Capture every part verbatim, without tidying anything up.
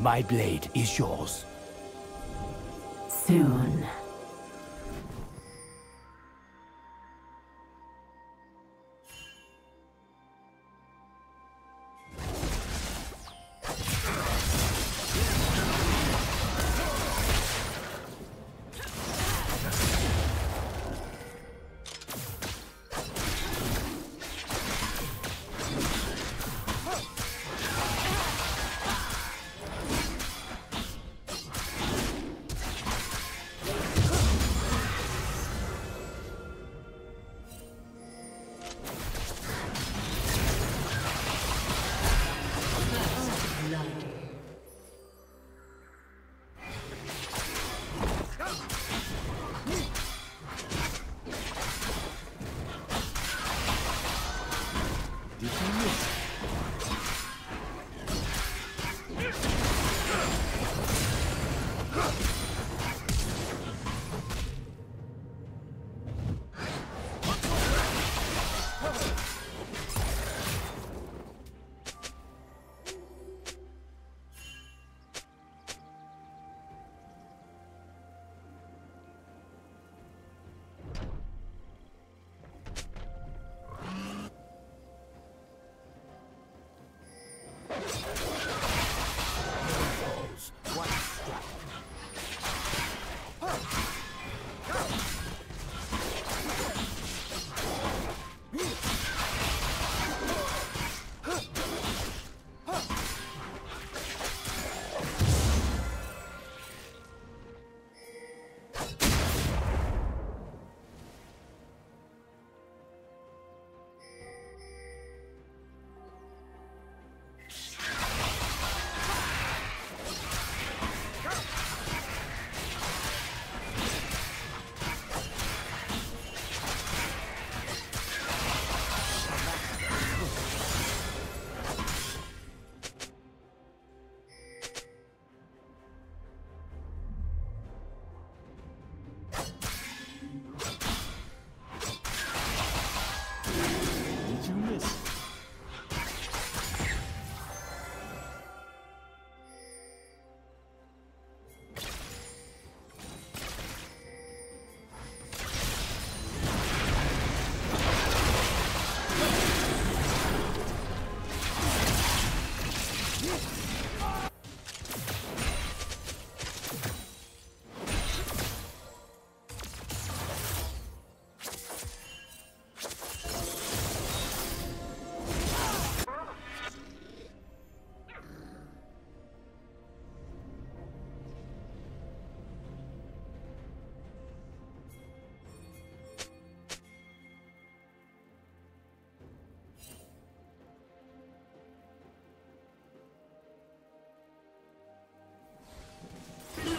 My blade is yours. Soon.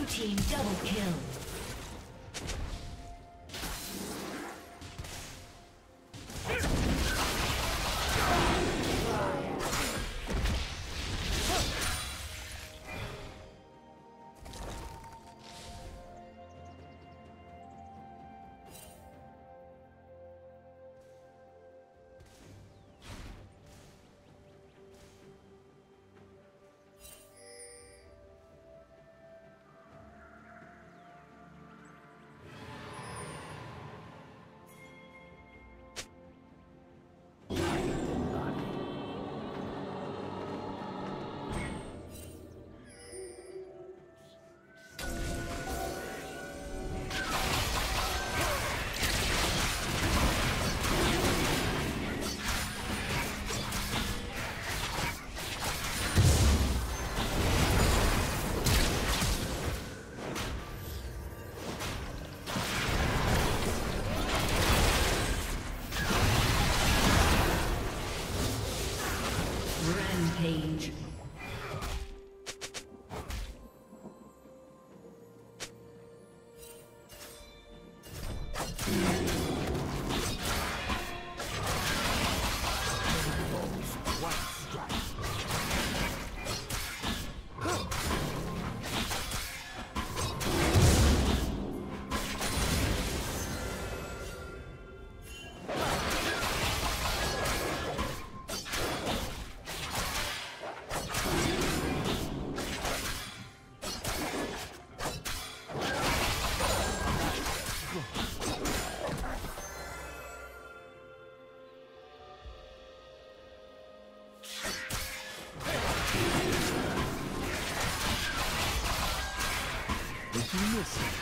Team double kill. he missed it.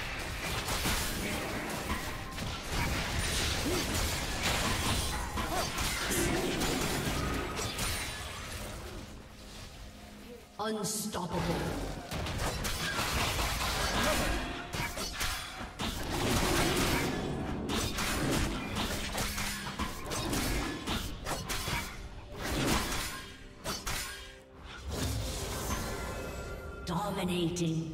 Unstoppable. Dominating.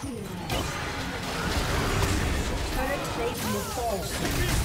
Turret plate will fall soon.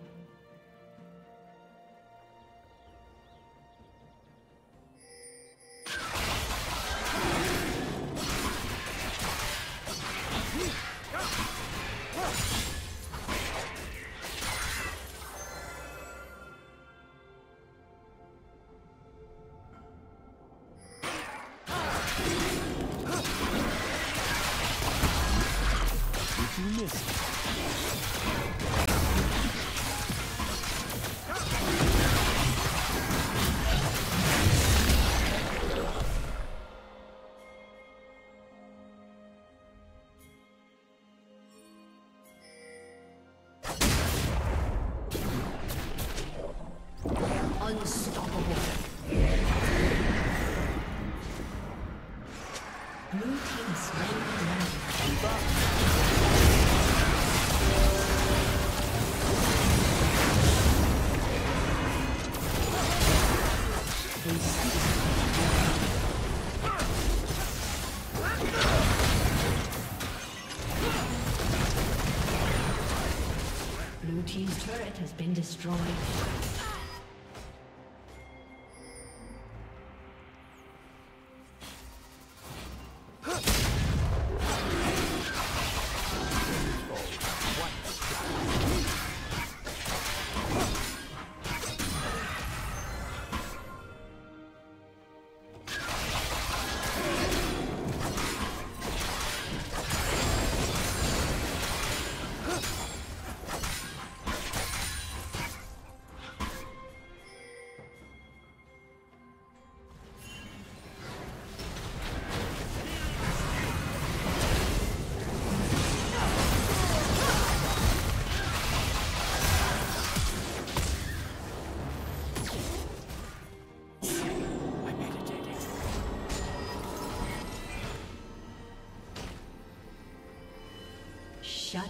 Blue team's turret has been destroyed. Shut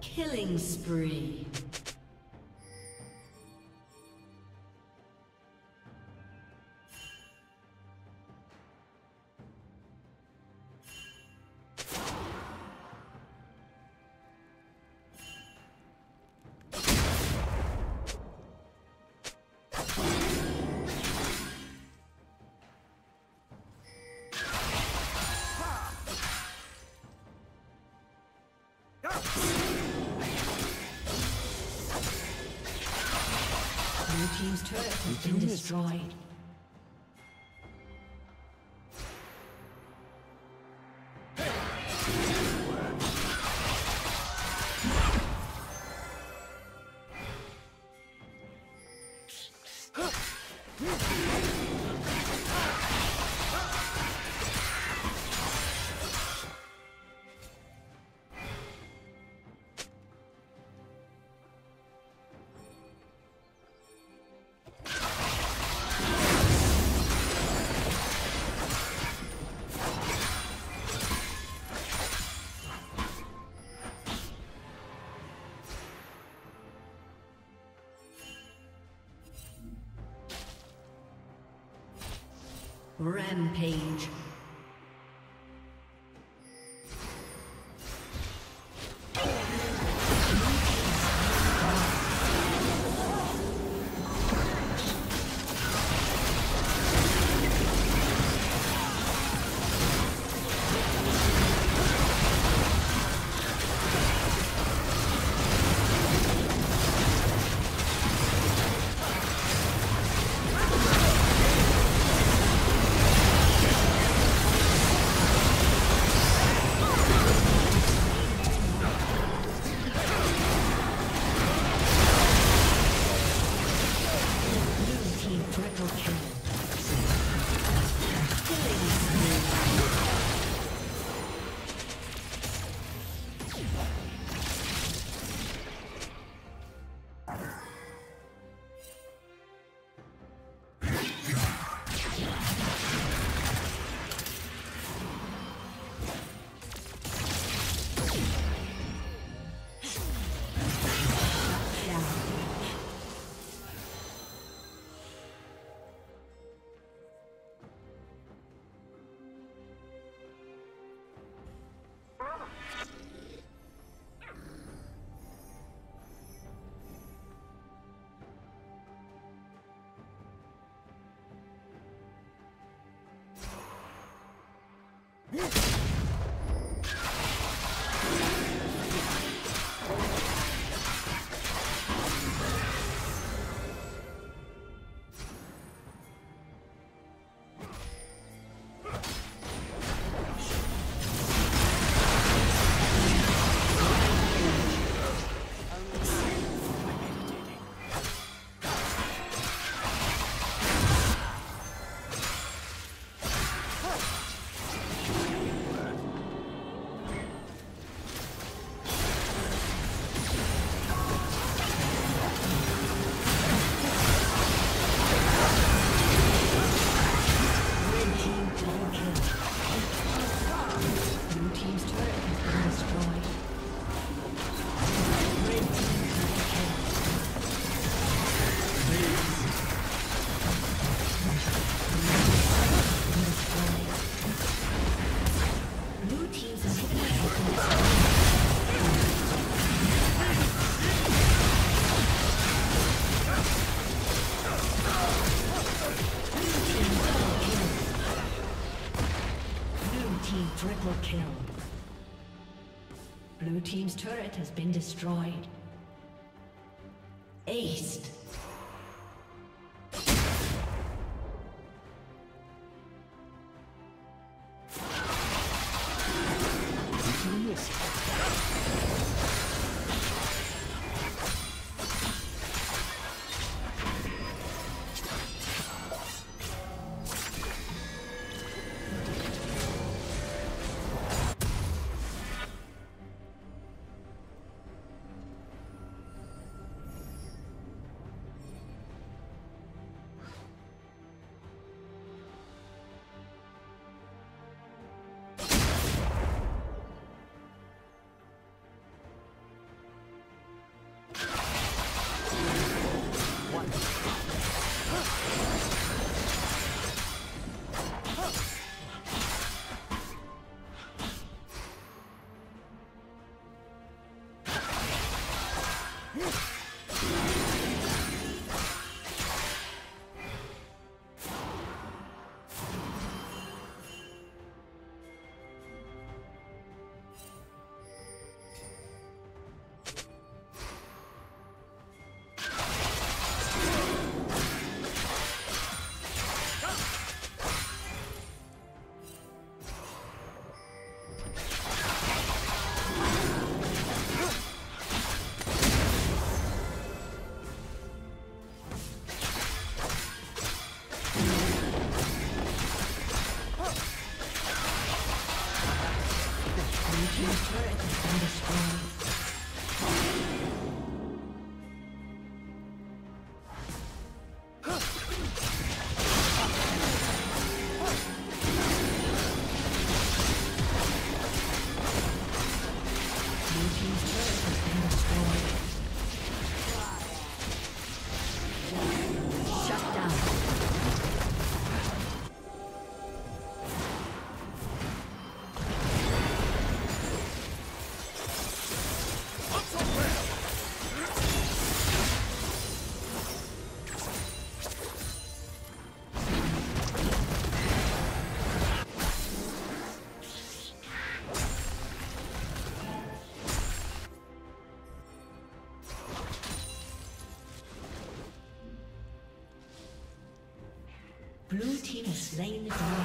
Killing spree. Team's turret has been destroyed. Rampage. Blue team's turret has been destroyed. Aced. Blue team has slain the dragon.